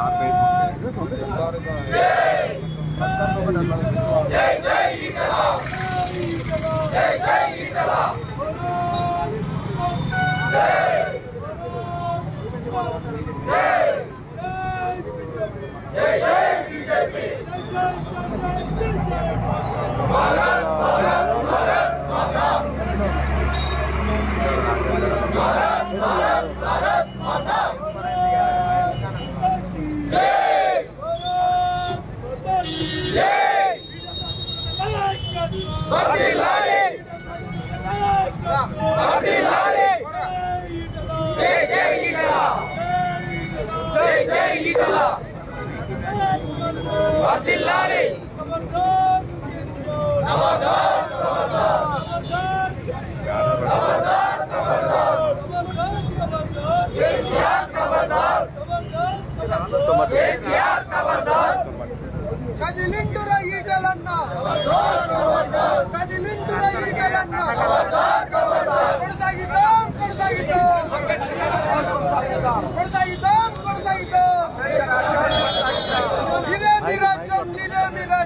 Majority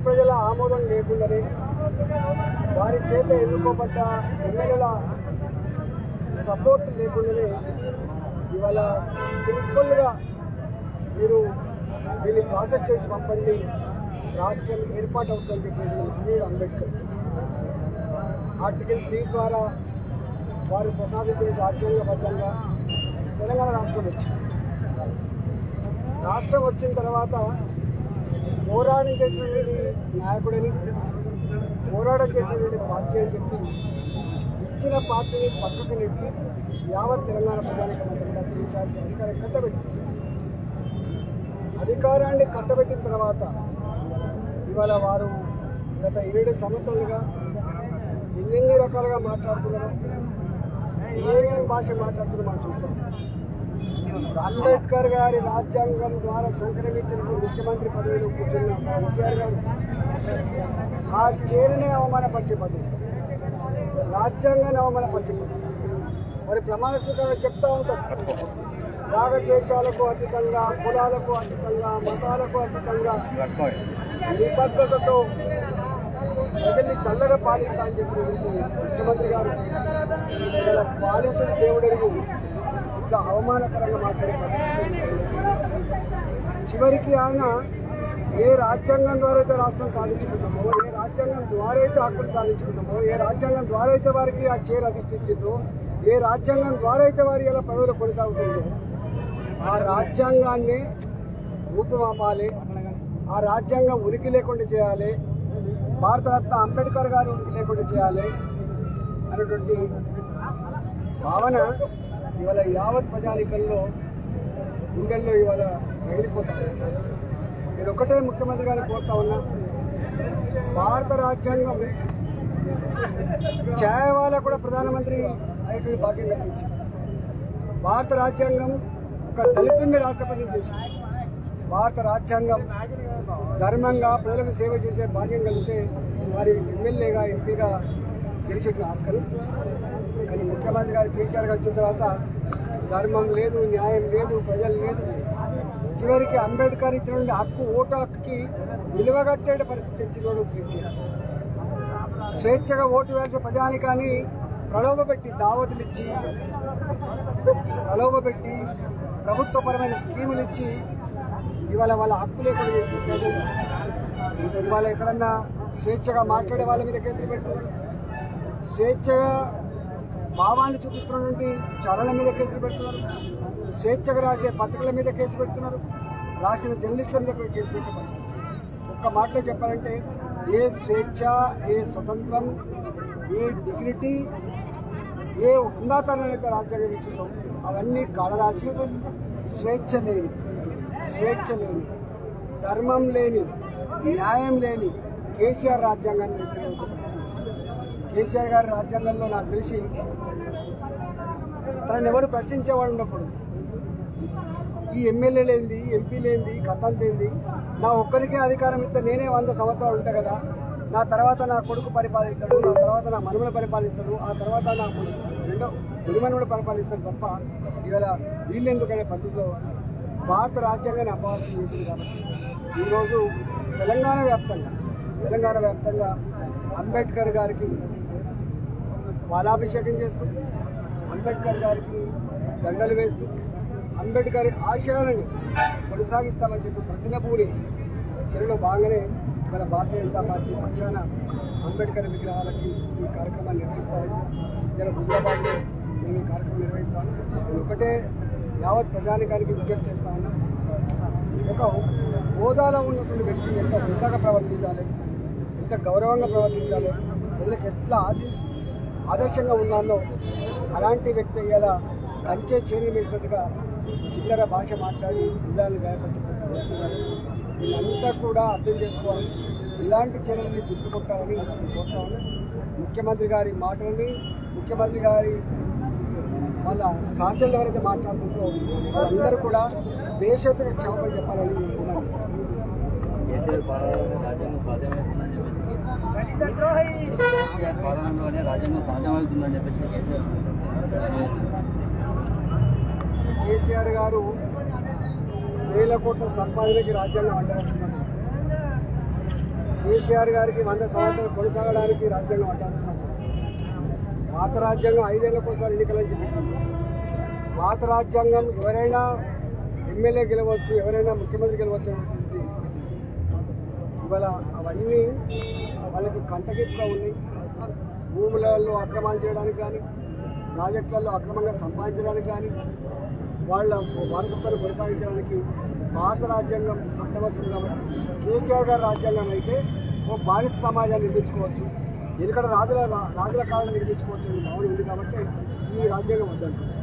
Prajala Amodon Nebulare, వారి చేత ఎన్నుకోబడ్డ ఎమ్మెల్యేల సపోర్ట్ లేకుండానే ఇవాళ సింపుల్గా మీరు వీళ్ళు ప్రాసెస్ చేసి పంపండి, రాష్ట్రం ఏర్పాటు అవుతుందని చెప్పేది మహనీయుడు అంబేద్కర్. ఆర్టికల్ 3 ద్వారా వారు ప్రసాదించిన రాజ్యాంగబద్ధంగా తెలంగాణ రాష్ట్రం వచ్చింది. రాష్ట్రం వచ్చిన తర్వాత పోరాటం చేసినటువంటి నాయకుడిని, పోరాటం చేసినటువంటి పార్టీ అని చెప్పి ఇచ్చిన పార్టీని పక్కకు నెట్టి యావత్ తెలంగాణ ప్రజానికి ప్రతిసారి అధికారం కట్టబెట్టింది. అధికారాన్ని కట్టబెట్టిన తర్వాత ఇవాళ వారు గత 7 సంవత్సరాలుగా ఎన్నెన్ని రకాలుగా మాట్లాడుతున్నారు, ఏమేమి భాష మాట్లాడుతున్నారు మనం చూస్తాం. అంబేద్కర్ గారి రాజ్యాంగం ద్వారా సంక్రమించినటువంటి ముఖ్యమంత్రి పదవిలో కూర్చున్న KCR గారు ఆ చేరునే అవమానపరిచే పదవి, రాజ్యాంగాన్ని అవమానపరిచే పదవి. మరి ప్రమాణ స్వీకారం చెప్తా ఉంటారు, రాగద్వేషాలకు అతీతంగా, కులాలకు అతీతంగా, మతాలకు అతీతంగా నిబద్ధతతో ప్రజల్ని చల్లగా పాలిస్తా అని చెప్పి ముఖ్యమంత్రి గారు ఇలా పాలించిన దేవుడెరుగు ఇట్లా అవమానకరంగా మాట్లాడతారు. చివరికి ఆయన ఏ రాజ్యాంగం ద్వారా అయితే రాష్ట్రం సాధించుకుంటామో, ఏ రాజ్యాంగం ద్వారా అయితే హక్కులు సాధించుకుంటామో, ఏ రాజ్యాంగం ద్వారా అయితే వారికి ఆ చైర్ అధిష్ఠించిందో, ఏ రాజ్యాంగం ద్వారా అయితే వారి ఇలా పదవులు కొనసాగుతుందో ఆ రాజ్యాంగాన్ని రూపుమాపాలి, ఆ రాజ్యాంగం ఉనికి లేకుండా చేయాలి, భారతరత్న అంబేద్కర్ గారు ఉనికి లేకుండా చేయాలి అనేటువంటి భావన ఇవాళ యావత్ ప్రజానికంలో గుండెల్లో ఇవాళ మిగిలిపోతుంది. నేను ఒకటే ముఖ్యమంత్రి గారిని కోరుతా ఉన్నా, భారత రాజ్యాంగం ఛాయవాలా కూడా ప్రధానమంత్రి అనేటువంటి భాగ్యం కల్పించింది. భారత రాజ్యాంగం ఒక దళితుడిని రాష్ట్రపతిని చేసింది. భారత రాజ్యాంగం ధర్మంగా ప్రజలకు సేవ చేసే భాగ్యం కలిగితే వారి ఎమ్మెల్యేగా ఎంపీగా గెలిచిన ఆస్కారం. కానీ ముఖ్యమంత్రి గారు KCR గారు వచ్చిన తర్వాత ధర్మం లేదు, న్యాయం లేదు, ప్రజలు లేదు, చివరికి అంబేద్కర్ ఇచ్చినటువంటి హక్కు ఓటు హక్కుకి విలువగట్టే పరిస్థితి తెచ్చినోడు KCR. స్వేచ్ఛగా ఓటు వేసే ప్రజానికాన్ని ప్రలోభపెట్టి, దావతులు ఇచ్చి ప్రలోభపెట్టి, ప్రభుత్వపరమైన స్కీములు ఇచ్చి ఇవాళ వాళ్ళ హక్కు లేకుండా చేస్తున్నారు. ఇవాళ ఎక్కడన్నా స్వేచ్ఛగా మాట్లాడే వాళ్ళ మీద కేసులు పెడుతున్నారు, స్వేచ్ఛగా భావాన్ని చూపిస్తున్నటువంటి చరణ మీద కేసులు పెడుతున్నారు, స్వేచ్ఛగా రాసే పత్రికల మీద కేసు పెడుతున్నారు, రాసిన జర్నలిస్టుల మీద కేసు పెట్టారు. ఒక్క మాటలో చెప్పాలంటే ఏ స్వేచ్ఛ, ఏ స్వతంత్రం, ఏ డిగ్నిటీ, ఏ ఉన్నతాన్ని రాజ్యాంగం ఇచ్చిందో అవన్నీ కాళరాశి స్వేచ్ఛ లేని, స్వేచ్ఛ లేని, ధర్మం లేని, న్యాయం లేని KCR రాజ్యాంగాన్ని. KCR గారి రాజ్యాంగంలో నాకు తెలిసి తనని ఎవరు ప్రశ్నించేవాడు ఉన్నప్పుడు ఈ ఎమ్మెల్యేలేంది, ఎంపీలేంది, కథంతేంది, నా ఒక్కరికే అధికారం ఇస్తే నేనే 100 సంవత్సరాలు ఉంటా కదా, నా తర్వాత నా కొడుకు పరిపాలిస్తాడు, నా తర్వాత నా మనుమల పరిపాలిస్తాడు, ఆ తర్వాత నా రెండో గురుమనుడు పరిపాలిస్తాడు తప్ప ఇవాళ వీళ్ళెందుకనే పద్ధతిలో భారత రాజ్యాంగాన్ని అపహాస్యం చేసింది. కాబట్టి ఈరోజు తెలంగాణ వ్యాప్తంగా అంబేద్కర్ గారికి బాలాభిషేకం చేస్తూ, అంబేద్కర్ గారికి దండలు వేస్తూ, అంబేద్కర్ ఆశయాలను కొనసాగిస్తామని చెప్పి ప్రతిజ్ఞపూరి చర్యలో భాగంగానే మన భారతీయ జనతా పార్టీ పక్షాన అంబేద్కర్ విగ్రహాలకి ఈ కార్యక్రమాన్ని నిర్వహిస్తామని నేను హుజరాబాద్లో మేము ఈ కార్యక్రమం నిర్వహిస్తాను. నేను ఒకటే యావత్ ప్రజానికానికి విజ్ఞప్తి చేస్తా ఉన్నా, ఒక హోదాలో ఉన్నటువంటి వ్యక్తి ఎంత హుందాగా ప్రవర్తించాలి, ఎంత గౌరవంగా ప్రవర్తించాలి, ప్రజలకు ఎట్లా ఆదర్శంగా ఉన్నానో అలాంటి వ్యక్తి ఇలా కంచే చేరి వేసినట్టుగా చిల్లర భాష మాట్లాడి జిల్లాను గాయపడుతున్నారు. వీళ్ళంతా కూడా అర్థం చేసుకోవాలి, ఇలాంటి చర్యల్ని దిద్దుకుంటామని కోరుతా ఉన్నా. ముఖ్యమంత్రి గారి మాటలని, ముఖ్యమంత్రి గారి వాళ్ళ సహచరులు ఎవరైతే మాట్లాడుతుందో వాళ్ళందరూ కూడా దేశత్తుగా క్షేమం చెప్పాలని అనుకున్నాను. KCR గారు వేల కోట్ల సంపాదనకి రాజ్యాంగం అడ్డగొస్తున్నారు. కేసీఆర్ గారికి 100 సంవత్సరాలు కొనసాగడానికి రాజ్యాంగం అడ్డాల్సిన పాత రాజ్యాంగం 5 ఏళ్లకోసారి ఎన్నికలని చెప్పింది. పాత రాజ్యాంగం ఎవరైనా ఎమ్మెల్యే గెలవచ్చు, ఎవరైనా ముఖ్యమంత్రి గెలవచ్చు అనిపిస్తుంది. ఇవాళ అవన్నీ వాళ్ళకి కంటకిప్పుగా ఉన్నాయి. భూములలో అక్రమాలు చేయడానికి కానీ, ప్రాజెక్టులలో అక్రమంగా సంపాదించడానికి కానీ, వాళ్ళ వారసత్వాన్ని కొనసాగించడానికి భారత రాజ్యాంగం అడ్డవస్తుంది. కాబట్టి కేసీఆర్ గారి రాజ్యాంగం అయితే ఓ బానిస సమాజాన్ని నిర్మించుకోవచ్చు, ఎందుకంటే రాజుల కాలం నిర్మించుకోవచ్చు అనే భావన ఉంది. కాబట్టి ఈ రాజ్యాంగం వద్దంటారు.